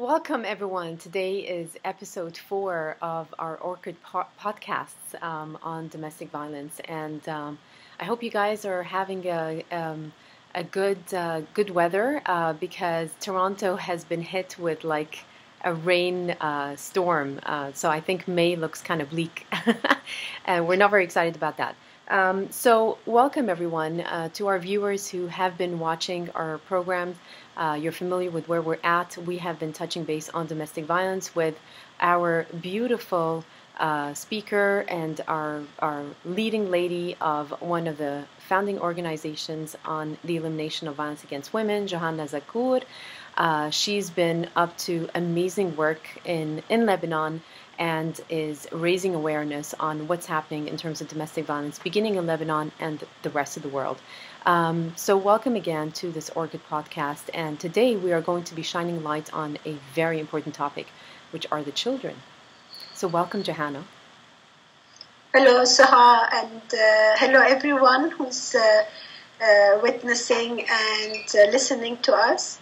Welcome, everyone. Today is episode 4 of our Orkid podcasts on domestic violence, and I hope you guys are having a good weather because Toronto has been hit with like a rain storm, so I think May looks kind of bleak, and we're not very excited about that. So welcome everyone to our viewers who have been watching our programs. You're familiar with where we're at. We have been touching base on domestic violence with our beautiful speaker and our leading lady of one of the founding organizations on the elimination of violence against women, Johanna Zakour. She's been up to amazing work in Lebanon and is raising awareness on what's happening in terms of domestic violence, beginning in Lebanon and the rest of the world. So welcome again to this Orkid podcast, and today we are going to be shining light on a very important topic, which are the children. So welcome, Johanna. Hello, Suha, and hello everyone who's witnessing and listening to us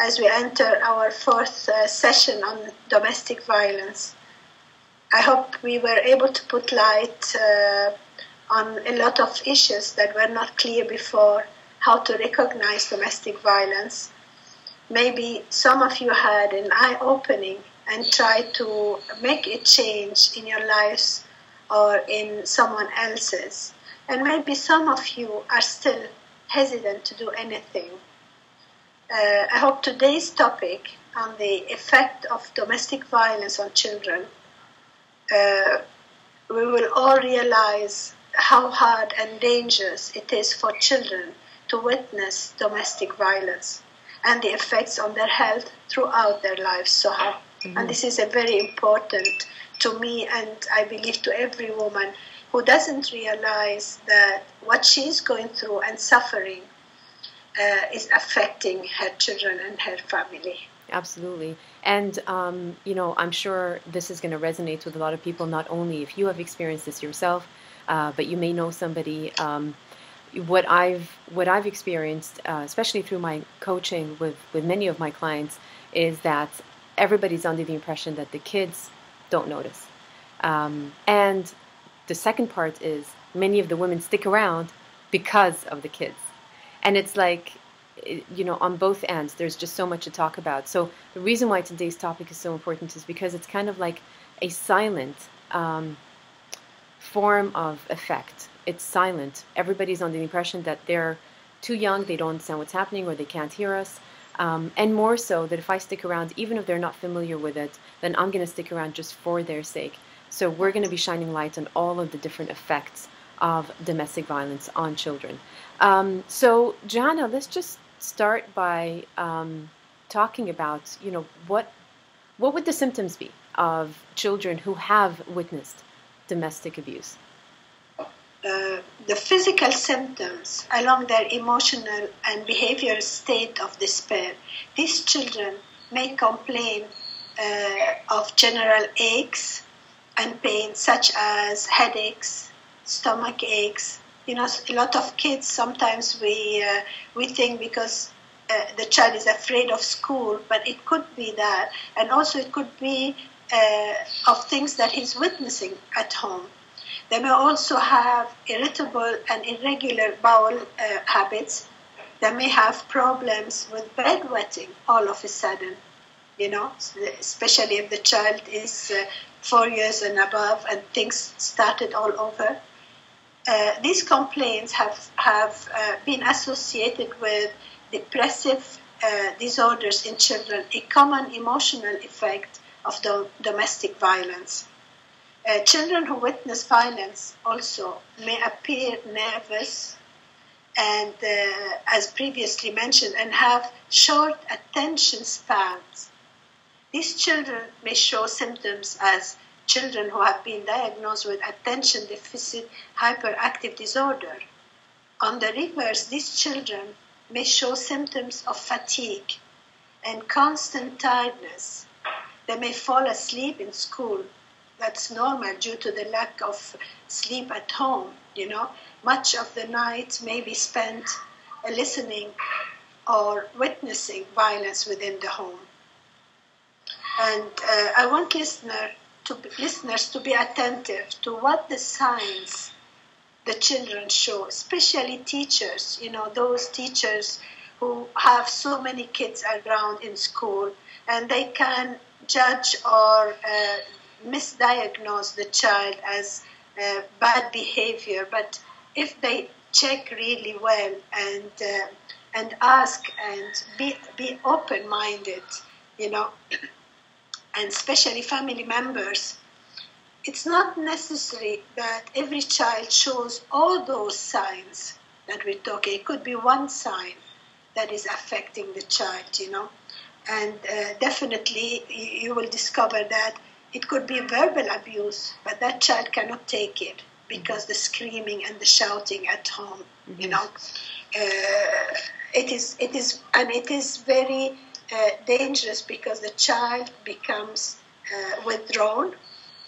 as we enter our 4th session on domestic violence. I hope we were able to put light on a lot of issues that were not clear before, how to recognize domestic violence. Maybe some of you had an eye-opening and tried to make a change in your lives or in someone else's. And maybe some of you are still hesitant to do anything. I hope today's topic on the effect of domestic violence on children, we will all realize how hard and dangerous it is for children to witness domestic violence and the effects on their health throughout their lives, Suha. Mm-hmm. And this is a very important to me, and I believe to every woman who doesn't realize that what she is going through and suffering is affecting her children and her family. Absolutely. And, you know, I'm sure this is going to resonate with a lot of people, not only if you have experienced this yourself, but you may know somebody. What I've experienced, especially through my coaching with many of my clients, is that everybody's under the impression that the kids don't notice. And the second part is many of the women stick around because of the kids. And it's like, you know, on both ends, there's just so much to talk about. So the reason why today's topic is so important is because it's kind of like a silent form of effect. It's silent. Everybody's under the impression that they're too young, they don't understand what's happening, or they can't hear us. And more so that if I stick around, even if they're not familiar with it, then I'm going to stick around just for their sake. So we're going to be shining light on all of the different effects of domestic violence on children. So, Johanna, let's just start by talking about, you know, what would the symptoms be of children who have witnessed domestic abuse? The physical symptoms along their emotional and behavioral state of despair. These children may complain of general aches and pain, such as headaches, stomach aches. You know, a lot of kids, sometimes we think because the child is afraid of school, but it could be that. And also it could be of things that he's witnessing at home. They may also have irritable and irregular bowel habits. They may have problems with bedwetting all of a sudden, you know, especially if the child is 4 years and above and things started all over. These complaints have been associated with depressive disorders in children, a common emotional effect of domestic violence. Children who witness violence also may appear nervous and, as previously mentioned, and have short attention spans. These children may show symptoms as children who have been diagnosed with attention deficit hyperactive disorder. On the reverse, these children may show symptoms of fatigue and constant tiredness. They may fall asleep in school. That's normal due to the lack of sleep at home, you know. Much of the night may be spent listening or witnessing violence within the home. And I want listeners to be attentive to what the signs the children show, especially teachers, those teachers who have so many kids around in school, and they can judge or misdiagnose the child as bad behavior. But if they check really well and ask and be open-minded, and especially family members, it's not necessary that every child shows all those signs that we're talking. It could be one sign that is affecting the child, And definitely you will discover that it could be verbal abuse, but that child cannot take it because the screaming and the shouting at home, it is very dangerous, because the child becomes withdrawn.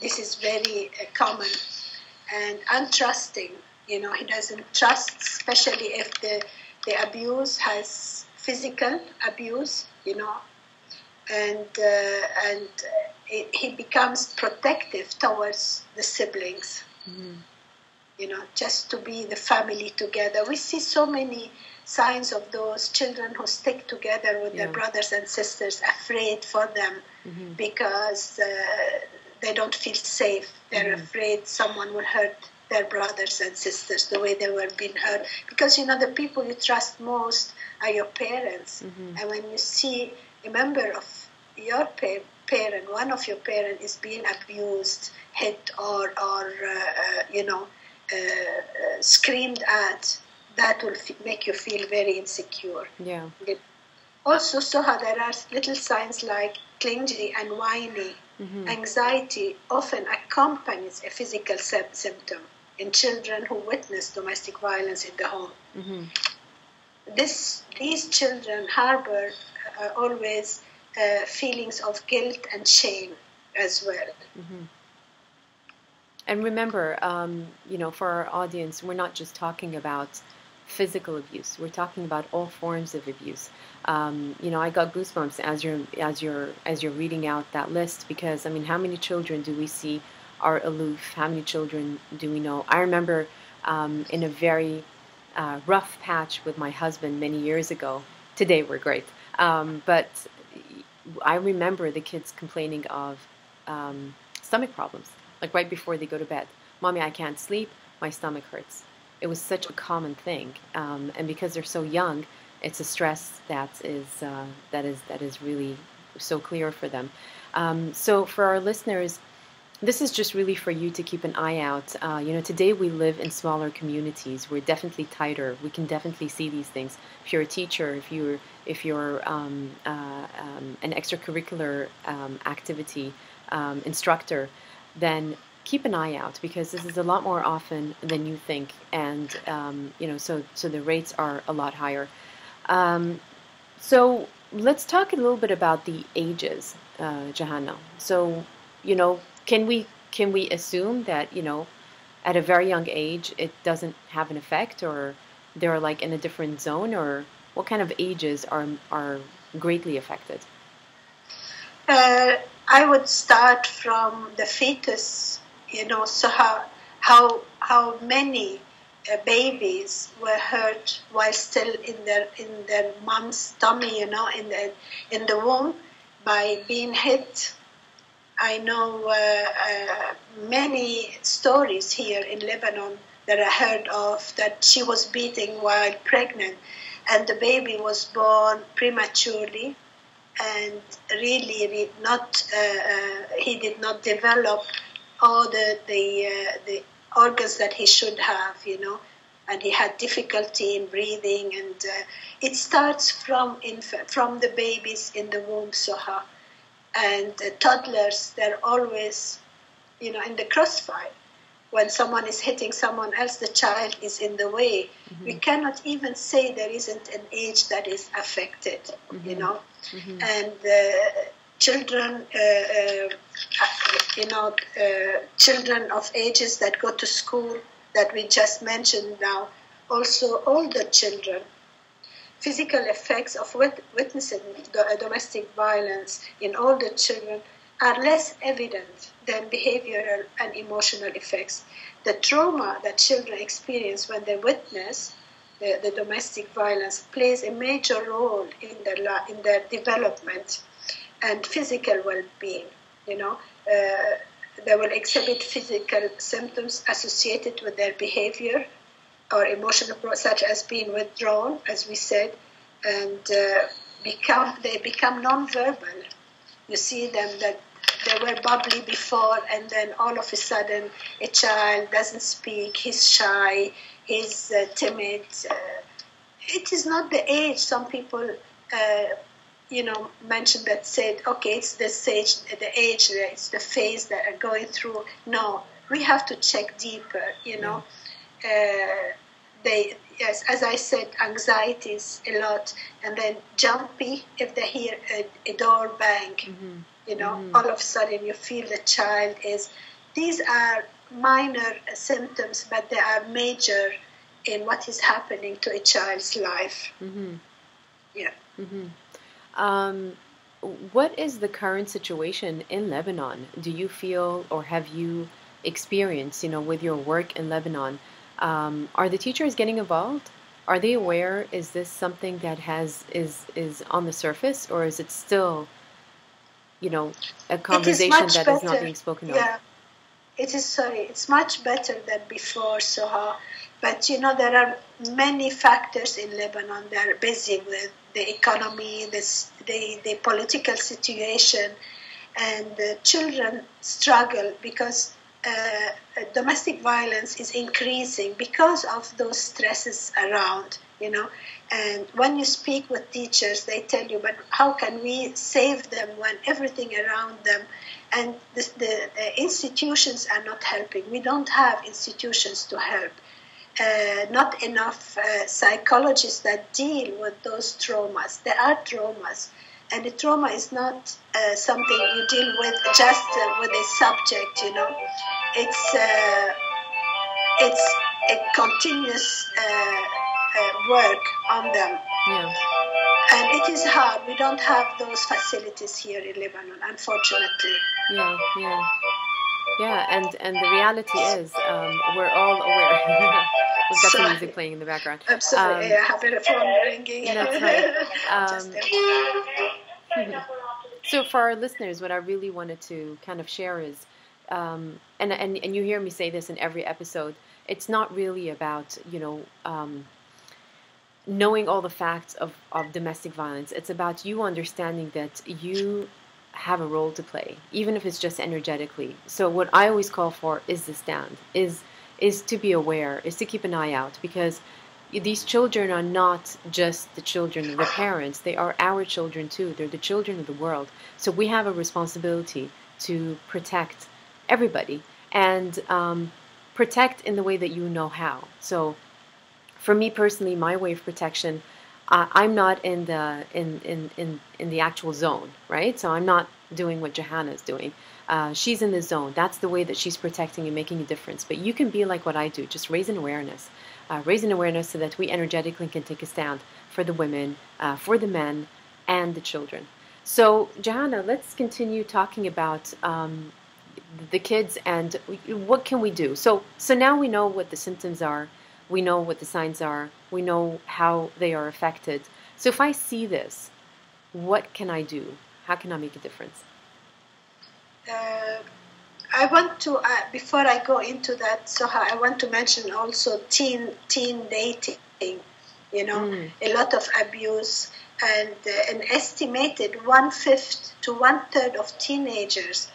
This is very common, and untrusting. He doesn't trust, especially if the abuse has physical abuse. And he becomes protective towards the siblings. Mm-hmm. Just to be the family together. We see so many signs of those children who stick together with their brothers and sisters, afraid for them because they don't feel safe. They're afraid someone will hurt their brothers and sisters the way they were being hurt. Because, the people you trust most are your parents. Mm-hmm. And when you see a member of your parent, one of your parents is being abused, hit, or screamed at, that will make you feel very insecure. Yeah. Also, Suha, there are little signs like clingy and whiny. Mm-hmm. Anxiety often accompanies a physical symptom in children who witness domestic violence in the home. Mm-hmm. These children harbor always feelings of guilt and shame as well. Mm-hmm. And remember, for our audience, we're not just talking about physical abuse. We're talking about all forms of abuse. I got goosebumps as you're reading out that list, because how many children do we see are aloof? How many children do we know? I remember in a very rough patch with my husband many years ago. Today we're great, but I remember the kids complaining of stomach problems, like right before they go to bed. Mommy, I can't sleep. My stomach hurts. It was such a common thing, and because they're so young, it's a stress that is really so clear for them. So for our listeners, this is just really for you to keep an eye out. Today we live in smaller communities. We're definitely tighter. We can definitely see these things. If you're a teacher, if you're an extracurricular activity instructor, then keep an eye out, because this is a lot more often than you think, and so the rates are a lot higher. So let's talk a little bit about the ages, Johanna. So can we assume that at a very young age it doesn't have an effect, or they're like in a different zone, or what kind of ages are greatly affected? I would start from the fetus. So how many babies were hurt while still in their mom's tummy, in the womb, by being hit. I know many stories here in Lebanon that I heard of, that she was beaten while pregnant, and the baby was born prematurely, and really not. He did not develop all the organs that he should have, and he had difficulty in breathing, and it starts from the babies in the womb, Suha, and toddlers. They're always, in the crossfire. When someone is hitting someone else, the child is in the way. Mm-hmm. We cannot even say there isn't an age that is affected, Mm-hmm. And children, children of ages that go to school, that we just mentioned now, also older children. physical effects of witnessing domestic violence in older children are less evident than behavioral and emotional effects. The trauma that children experience when they witness the domestic violence plays a major role in their development and physical well-being. You know, they will exhibit physical symptoms associated with their behavior or emotional, such as being withdrawn, as we said, and they become non-verbal. You see them that they were bubbly before, and then all of a sudden a child doesn't speak, he's shy, he's timid. It is not the age. Some people, mentioned that, said, okay, it's this age, the age, it's the phase that are going through. No, we have to check deeper, you know. As I said, anxieties a lot, and then jumpy if they hear a door bang. Mm-hmm. You know, mm-hmm. all of a sudden you feel the child is. These are minor symptoms, but they are major in what is happening to a child's life. Mm-hmm. Yeah. Mm-hmm. What is the current situation in Lebanon? Do you feel, or have you experienced, you know, with your work in Lebanon? Are the teachers getting involved? Are they aware? Is this something that is on the surface, or is it still, you know, a conversation that is not being spoken of? Yeah. It's much better than before, Suha. But, you know, there are many factors in Lebanon that are busy with the economy, the political situation, and the children struggle because domestic violence is increasing because of those stresses around, you know. And when you speak with teachers, they tell you, but how can we save them when everything around them? And the institutions are not helping. We don't have institutions to help. Not enough psychologists that deal with those traumas. There are traumas. And the trauma is not something you deal with just with a subject, you know. It's a continuous work on them. Yeah. And it is hard. We don't have those facilities here in Lebanon, unfortunately. Yeah, yeah. Yeah, and the reality is we're all aware. We've got some music playing in the background. Absolutely, yeah, I have a bit of phone ringing. That's right. So for our listeners, what I really wanted to kind of share is, and you hear me say this in every episode, it's not really about, you know, knowing all the facts of domestic violence. It's about you understanding that you have a role to play, even if it's just energetically. So what I always call for is the stand, is to be aware, is to keep an eye out, because these children are not just the children of the parents. They are our children too. They're the children of the world. So we have a responsibility to protect everybody, and protect in the way that you know how. So for me personally, my way of protection, I'm not in the in the actual zone, right? So I'm not doing what Johanna is doing. She's in the zone. That's the way that she's protecting and making a difference. But you can be like what I do, just raise an awareness. Raise an awareness so that we energetically can take a stand for the women, for the men, and the children. So, Johanna, let's continue talking about the kids and what can we do. So now we know what the symptoms are. We know what the signs are. We know how they are affected. So if I see this, what can I do? How can I make a difference? I want to, before I go into that, Suha, I want to mention also teen dating, you know, a lot of abuse, and an estimated 1/5 to 1/3 of teenagers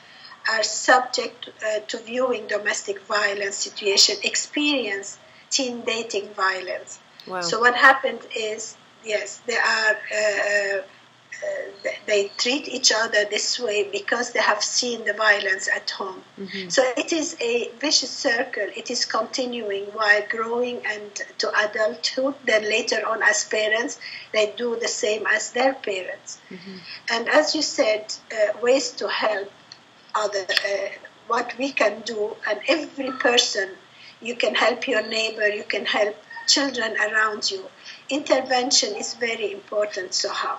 are subject to viewing domestic violence situation, experience teen dating violence. Wow. So what happened is, yes, they are... they treat each other this way because they have seen the violence at home. Mm-hmm. So it is a vicious circle. It is continuing while growing and to adulthood. Then later on as parents, they do the same as their parents. Mm-hmm. And as you said, ways to help other, what we can do, and every person, you can help your neighbor, you can help children around you. intervention is very important, Suha.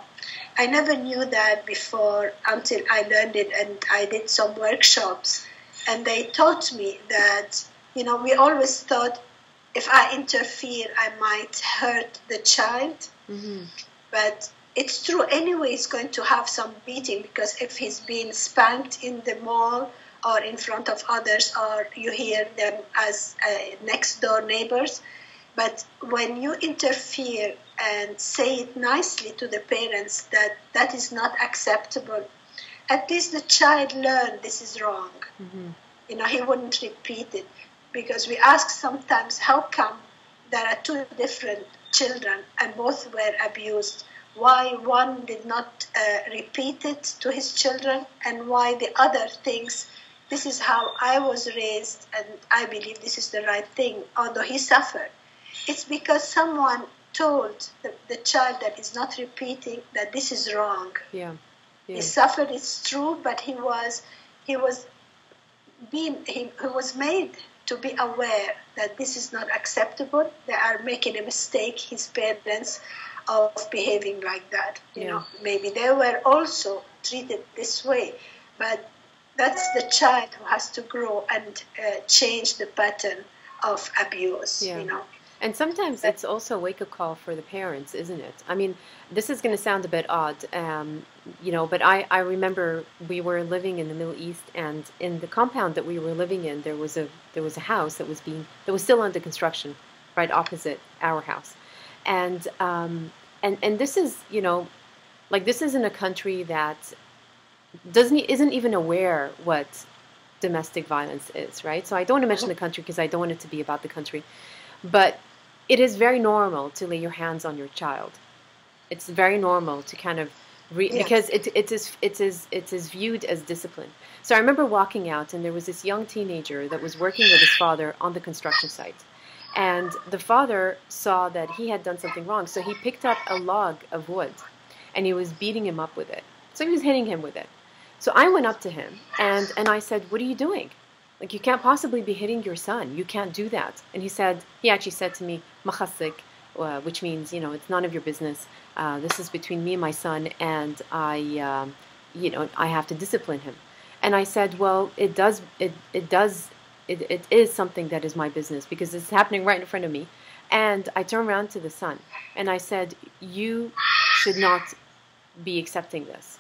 I never knew that before until I learned it, and I did some workshops, and they taught me that, you know, we always thought if I interfere, I might hurt the child. Mm-hmm. But it's true anyway, he's going to have some beating, because if he's being spanked in the mall or in front of others, or you hear them as next door neighbors. But when you interfere and say it nicely to the parents that that is not acceptable, at least the child learned this is wrong. Mm-hmm. You know, he wouldn't repeat it. Because we ask sometimes, how come there are two different children and both were abused? Why one did not repeat it to his children, and why the other thinks, this is how I was raised and I believe this is the right thing, although he suffered. It's because someone told the child that is not repeating that this is wrong. Yeah. Yeah. He suffered, it's true, but he was made to be aware that this is not acceptable. They are making a mistake, his parents, of behaving like that. You know, maybe they were also treated this way, but that's the child who has to grow and change the pattern of abuse. Yeah. You know, and sometimes it's also a wake-up call for the parents, isn't it? I mean, this is going to sound a bit odd, you know, but I remember we were living in the Middle East, and in the compound that we were living in, there was a house that was still under construction, right opposite our house, and this is, you know, like, this isn't a country that isn't even aware what domestic violence is, right? So I don't want to mention the country because I don't want it to be about the country, but it is very normal to lay your hands on your child. It's very normal to kind of, because it is viewed as discipline. So I remember walking out, and there was this young teenager that was working with his father on the construction site. And the father saw that he had done something wrong, so he picked up a log of wood, and he was beating him up with it. So he was hitting him with it. So I went up to him, and I said, "What are you doing? Like, you can't possibly be hitting your son. You can't do that." And he actually said to me, "Makhassik," which means, you know, it's none of your business. This is between me and my son, and I have to discipline him. And I said, "Well, it is something that is my business, because it's happening right in front of me." And I turned around to the son, and I said, "You should not be accepting this.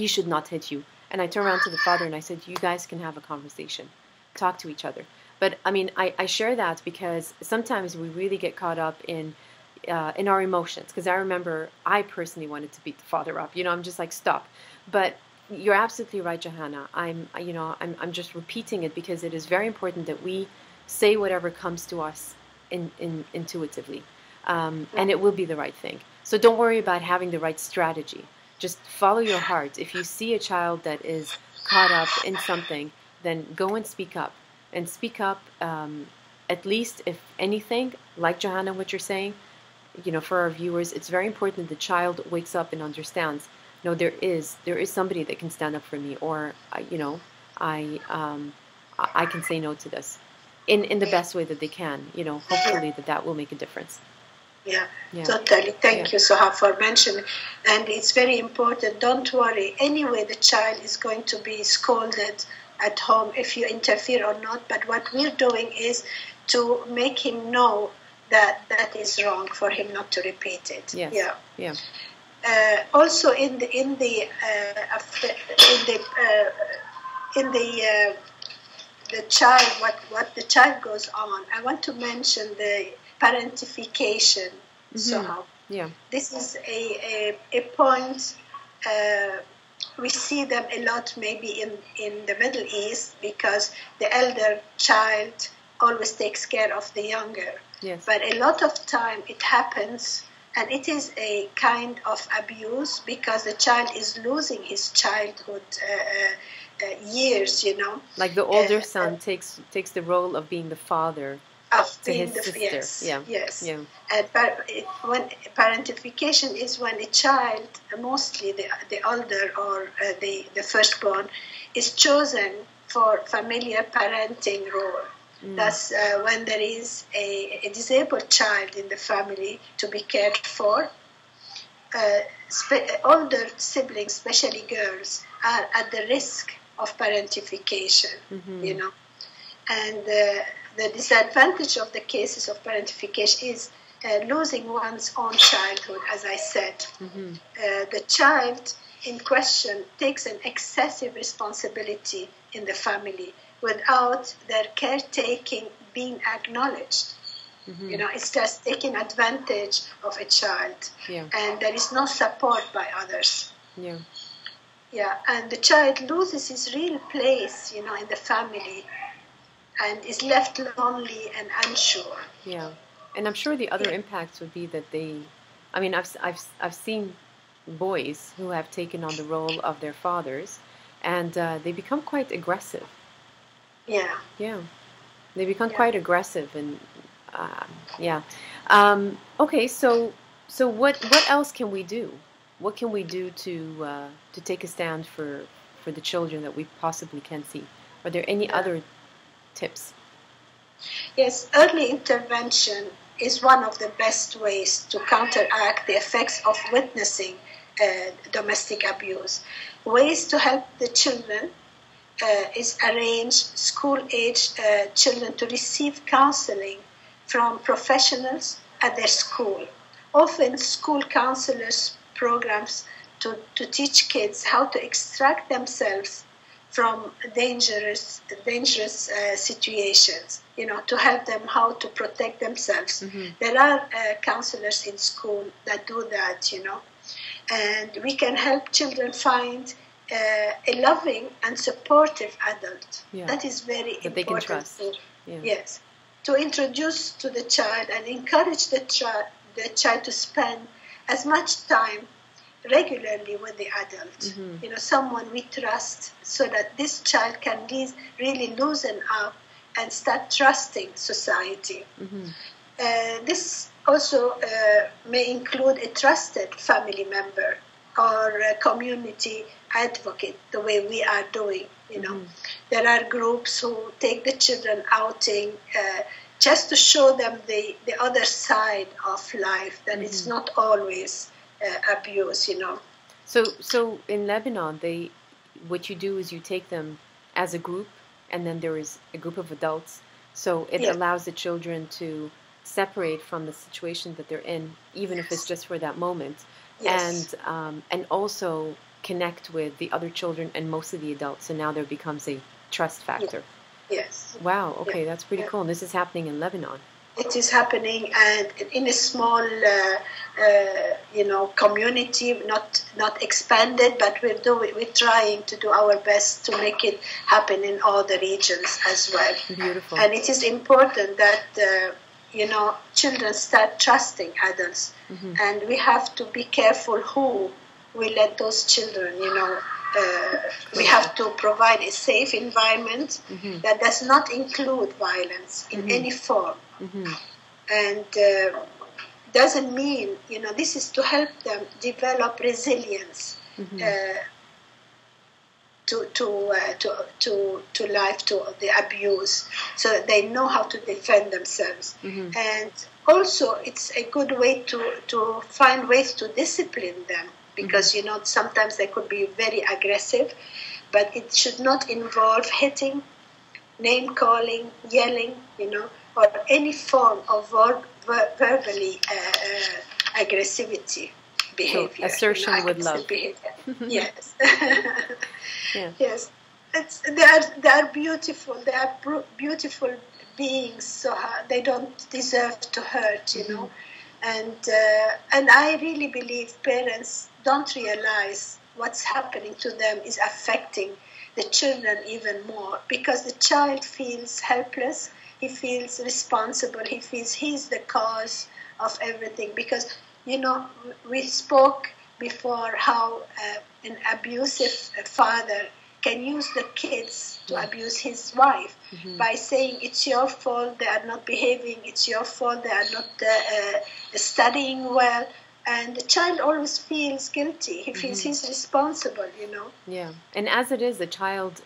He should not hit you." And I turned around to the father and I said, "You guys can have a conversation. Talk to each other." But I mean, I share that because sometimes we really get caught up in our emotions. Because I remember I personally wanted to beat the father up. You know, I'm just like, stop. But you're absolutely right, Johanna. I'm just repeating it because it is very important that we say whatever comes to us intuitively, and it will be the right thing. So don't worry about having the right strategy. Just follow your heart. If you see a child that is caught up in something, then go and speak up. And speak up, at least, if anything, like Johanna, what you're saying, you know, for our viewers, it's very important the child wakes up and understands, no, there is somebody that can stand up for me, or, you know, I can say no to this in the best way that they can. You know, hopefully that will make a difference. Yeah, yeah, totally. Thank you, Suha, for mentioning. And it's very important. Don't worry. Anyway, the child is going to be scolded at home if you interfere or not. But what we're doing is to make him know that that is wrong, for him not to repeat it. Yes. Yeah. Yeah. Also, in the child, what the child goes on. I want to mention the parentification. Mm-hmm. So yeah, this is a point we see them a lot, maybe in the Middle East, because the elder child always takes care of the younger. Yes. But a lot of time it happens, and it is a kind of abuse because the child is losing his childhood years. You know, like the older son takes the role of being the father. Yes. When parentification is when a child, mostly the older or the firstborn, is chosen for familiar parenting role. That's when there is a disabled child in the family to be cared for. Older siblings, especially girls, are at the risk of parentification, you know. And the disadvantage of the cases of parentification is losing one's own childhood, as I said. The child in question takes an excessive responsibility in the family without their caretaking being acknowledged. You know, it's just taking advantage of a child, and there is no support by others. And the child loses his real place, you know, in the family, and is left lonely and unsure. And I'm sure the other impacts would be that they, I mean, I've seen boys who have taken on the role of their fathers, and they become quite aggressive. They become quite aggressive and. Okay, so what else can we do? What can we do to take a stand for the children that we possibly can see? Are there any other tips? Yes, early intervention is one of the best ways to counteract the effects of witnessing domestic abuse. Ways to help the children is arrange school-age children to receive counseling from professionals at their school. Often school counselors programs to teach kids how to extract themselves from dangerous situations, you know, to help them how to protect themselves. There are counselors in school that do that, you know. And we can help children find a loving and supportive adult. That is very important. That they can trust. Yes. To introduce to the child and encourage the child to spend as much time regularly with the adult, you know, someone we trust, so that this child can really loosen up and start trusting society. This also may include a trusted family member or a community advocate, the way we are doing. You know, there are groups who take the children outing just to show them the other side of life, that it's not always abuse, you know. So in Lebanon, what you do is you take them as a group, and then there is a group of adults. So it allows the children to separate from the situation that they're in, even if it's just for that moment, and also connect with the other children and most of the adults, so now there becomes a trust factor. Wow, okay, that's pretty cool. And this is happening in Lebanon. It is happening, and in a small you know, community, not expanded, but we're trying to do our best to make it happen in all the regions as well. Beautiful. And it is important that you know, children start trusting adults, and we have to be careful who we let those children, you know, we have to provide a safe environment that does not include violence in any form. And doesn't mean, you know, this is to help them develop resilience to life, to the abuse, so that they know how to defend themselves. And also it's a good way to find ways to discipline them. Because, you know, sometimes they could be very aggressive, but it should not involve hitting, name-calling, yelling, you know, or any form of verbally aggressivity behavior. Assertion, you know, with love. Yes. Yes. They are beautiful. They are beautiful beings, so they don't deserve to hurt, you know. And I really believe parents don't realize what's happening to them is affecting the children even more, because the child feels helpless, he feels responsible, he feels he's the cause of everything. Because, you know, we spoke before how an abusive father can use the kids to abuse his wife by saying, it's your fault, they are not behaving, it's your fault, they are not studying well. And the child always feels guilty. He feels he's responsible, you know. Yeah. And as it is, the child,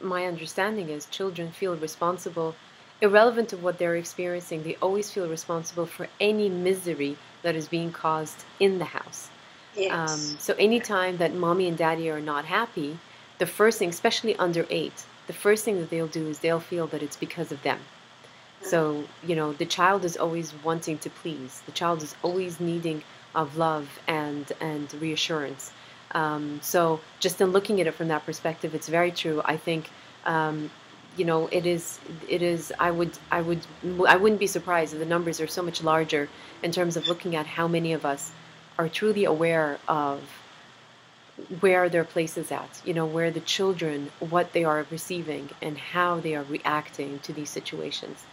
my understanding is children feel responsible irrelevant of what they're experiencing, they always feel responsible for any misery that is being caused in the house. Yes. So anytime that mommy and daddy are not happy, the first thing, especially under 8, the first thing that they'll do is they'll feel that it's because of them. So, you know, the child is always wanting to please. The child is always needing of love and reassurance. So just in looking at it from that perspective, it's very true. I think, you know, it is, I wouldn't be surprised if the numbers are so much larger in terms of looking at how many of us are truly aware of where their place is at, you know, where the children, what they are receiving and how they are reacting to these situations,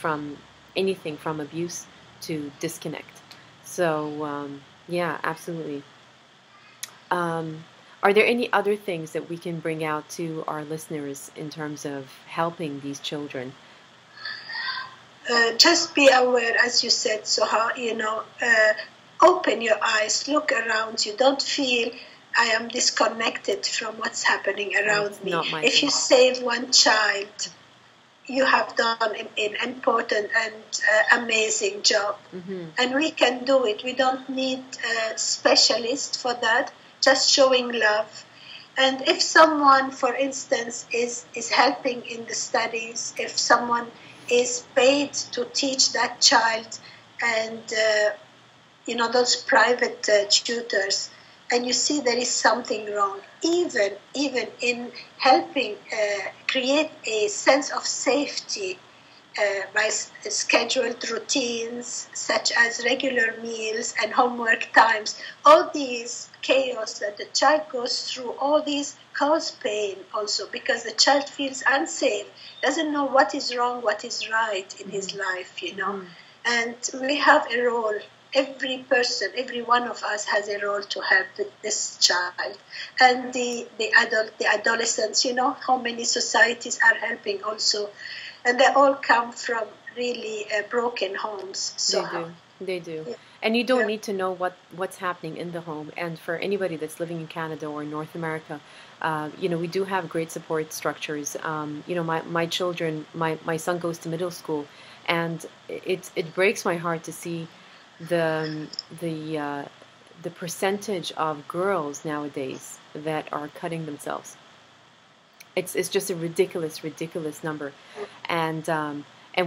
from anything from abuse to disconnect. So, yeah, absolutely. Are there any other things that we can bring out to our listeners in terms of helping these children? Just be aware, as you said, Suha, you know, open your eyes, look around you. Don't feel I am disconnected from what's happening around me. If you save one child, you have done an important and amazing job. Mm-hmm. And we can do it. We don't need a specialist for that, just showing love. And if someone, for instance, is helping in the studies, if someone is paid to teach that child and, you know, those private tutors, and you see there is something wrong, even in helping create a sense of safety by scheduled routines, such as regular meals and homework times. All these chaos that the child goes through, all these cause pain also, because the child feels unsafe, doesn't know what is wrong, what is right in his life, you know. And we have a role. Every person, every one of us has a role to help this child. And the adolescents, you know, how many societies are helping also. And they all come from really broken homes. So They do. Yeah. And you don't need to know what's happening in the home. And for anybody that's living in Canada or North America, you know, we do have great support structures. You know, my children, my son goes to middle school, and it breaks my heart to see the percentage of girls nowadays that are cutting themselves. It's just a ridiculous number, and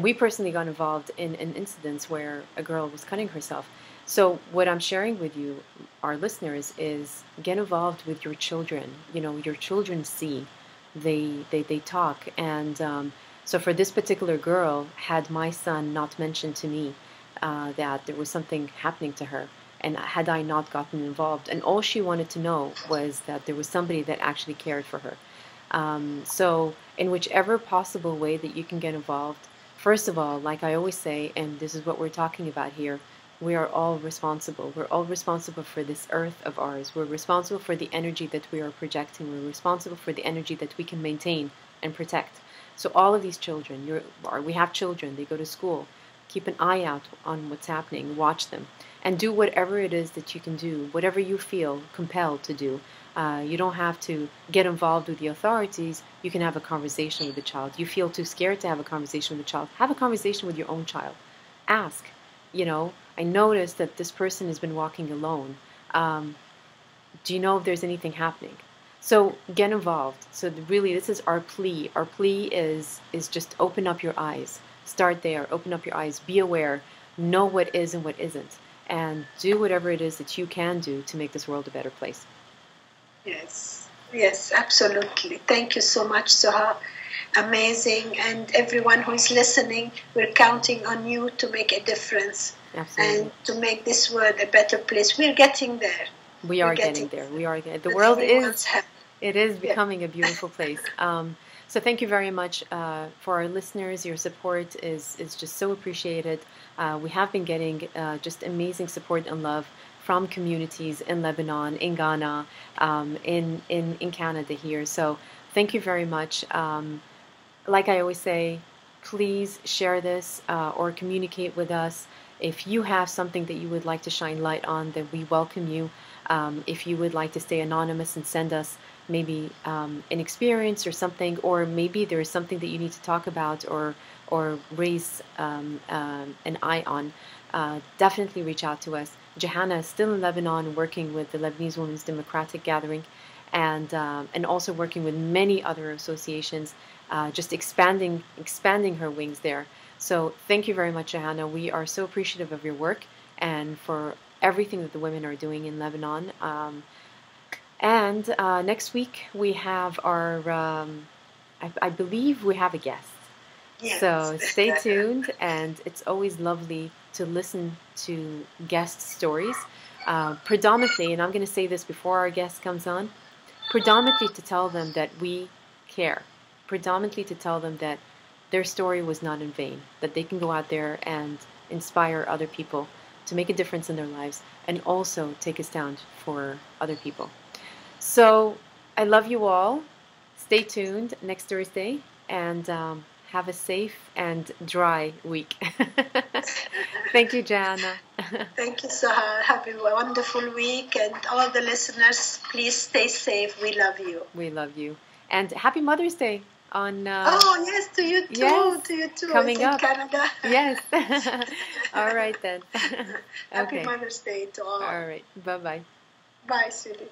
we personally got involved in an incident where a girl was cutting herself. So what I'm sharing with you, our listeners, is get involved with your children. You know, your children see, they talk, and so for this particular girl, had my son not mentioned to me that there was something happening to her, and had I not gotten involved, and all she wanted to know was that there was somebody that actually cared for her. So in whichever possible way that you can get involved, first of all, like I always say, and this is what we're talking about here, we are all responsible. We're all responsible for this earth of ours. We're responsible for the energy that we are projecting. We're responsible for the energy that we can maintain and protect. So all of these children, we have children, they go to school. Keep an eye out on what's happening, watch them, and do whatever it is that you can do, whatever you feel compelled to do. You don't have to get involved with the authorities. You can have a conversation with the child. You feel too scared to have a conversation with the child, have a conversation with your own child. Ask, you know, I noticed that this person has been walking alone. Do you know if there's anything happening? So get involved. So really, this is our plea. Our plea is just open up your eyes. Start there, open up your eyes, be aware, know what is and what isn't, and do whatever it is that you can do to make this world a better place. Yes, yes, absolutely. Thank you so much, Suha. Amazing. And everyone who is listening, we're counting on you to make a difference. Absolutely. And to make this world a better place. We're getting there. We are getting there. We are. The world is becoming a beautiful place. So thank you very much for our listeners. Your support is just so appreciated. We have been getting just amazing support and love from communities in Lebanon, in Ghana, in Canada here. So thank you very much. Like I always say, please share this or communicate with us. If you have something that you would like to shine light on, then we welcome you. If you would like to stay anonymous and send us maybe an experience or something, or maybe there is something that you need to talk about or raise an eye on, definitely reach out to us. Johanna is still in Lebanon working with the Lebanese Women's Democratic Gathering and also working with many other associations, just expanding her wings there. So thank you very much, Johanna. We are so appreciative of your work and for everything that the women are doing in Lebanon. And next week we have our, I believe we have a guest. Yes. So stay tuned, and it's always lovely to listen to guest stories, predominantly, and I'm going to say this before our guest comes on, predominantly to tell them that we care, predominantly to tell them that their story was not in vain, that they can go out there and inspire other people to make a difference in their lives and also take a stand for other people. So I love you all. Stay tuned next Thursday, and have a safe and dry week. Thank you, Johanna. Thank you, Suha. Have a wonderful week. And all the listeners, please stay safe. We love you. We love you. And happy Mother's Day. On, oh, yes, to you too. Yes, to you too. Coming up. Canada. Yes. All right, then. Okay. Happy Mother's Day to all. All right. Bye-bye. Bye, Siri.